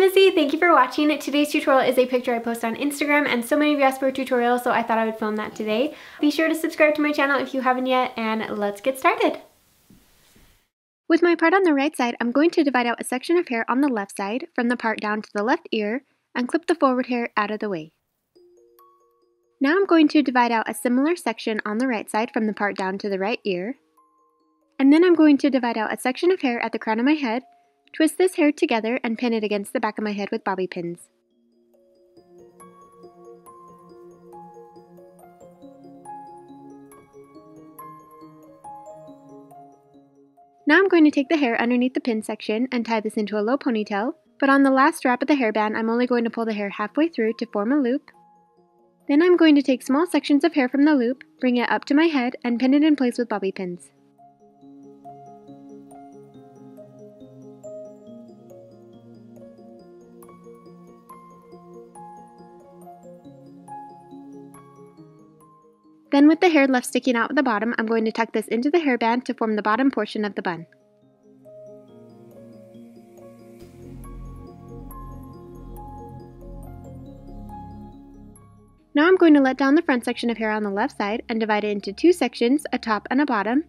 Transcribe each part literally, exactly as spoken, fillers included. it's Missy. Thank you for watching. Today's tutorial is a picture I post on Instagram, and so many of you asked for a tutorial, so I thought I would film that today. Be sure to subscribe to my channel if you haven't yet, and let's get started. With my part on the right side, I'm going to divide out a section of hair on the left side from the part down to the left ear and clip the forward hair out of the way. Now I'm going to divide out a similar section on the right side from the part down to the right ear. And then I'm going to divide out a section of hair at the crown of my head, twist this hair together, and pin it against the back of my head with bobby pins. Now I'm going to take the hair underneath the pin section and tie this into a low ponytail, but on the last wrap of the hairband, I'm only going to pull the hair halfway through to form a loop. Then I'm going to take small sections of hair from the loop, bring it up to my head, and pin it in place with bobby pins. Then with the hair left sticking out at the bottom, I'm going to tuck this into the hairband to form the bottom portion of the bun. Now I'm going to let down the front section of hair on the left side and divide it into two sections, a top and a bottom.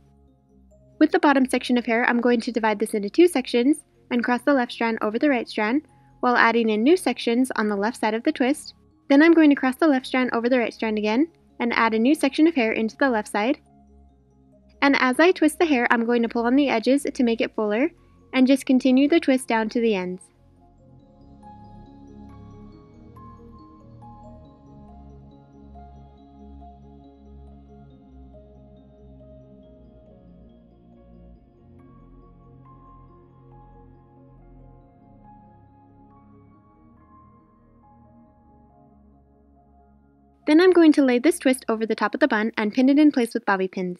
With the bottom section of hair, I'm going to divide this into two sections and cross the left strand over the right strand while adding in new sections on the left side of the twist. Then I'm going to cross the left strand over the right strand again and add a new section of hair into the left side. And as I twist the hair, I'm going to pull on the edges to make it fuller and just continue the twist down to the ends. Then I'm going to lay this twist over the top of the bun and pin it in place with bobby pins.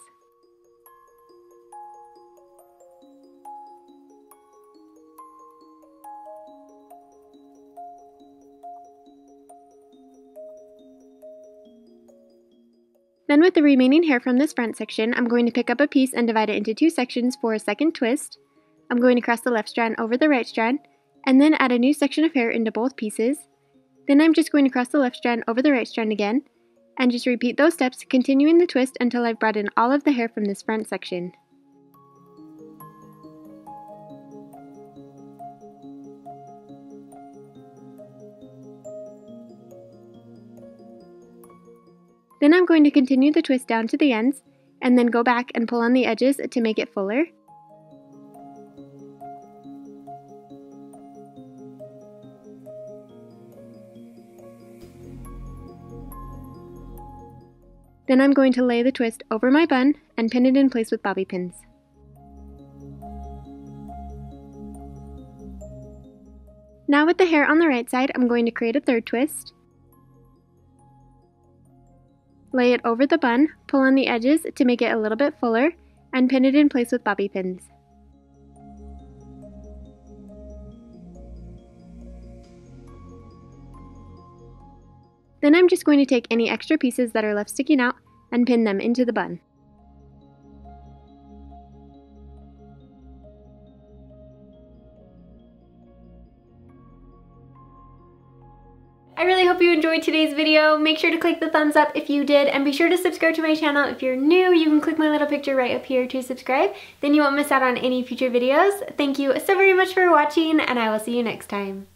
Then with the remaining hair from this front section, I'm going to pick up a piece and divide it into two sections for a second twist. I'm going to cross the left strand over the right strand and then add a new section of hair into both pieces. Then I'm just going to cross the left strand over the right strand again, and just repeat those steps, continuing the twist until I've brought in all of the hair from this front section. Then I'm going to continue the twist down to the ends, and then go back and pull on the edges to make it fuller. Then I'm going to lay the twist over my bun and pin it in place with bobby pins. Now with the hair on the right side, I'm going to create a third twist. Lay it over the bun, pull on the edges to make it a little bit fuller, and pin it in place with bobby pins. Then I'm just going to take any extra pieces that are left sticking out and pin them into the bun. I really hope you enjoyed today's video. Make sure to click the thumbs up if you did, and be sure to subscribe to my channel if you're new. You can click my little picture right up here to subscribe. Then you won't miss out on any future videos. Thank you so very much for watching, and I will see you next time.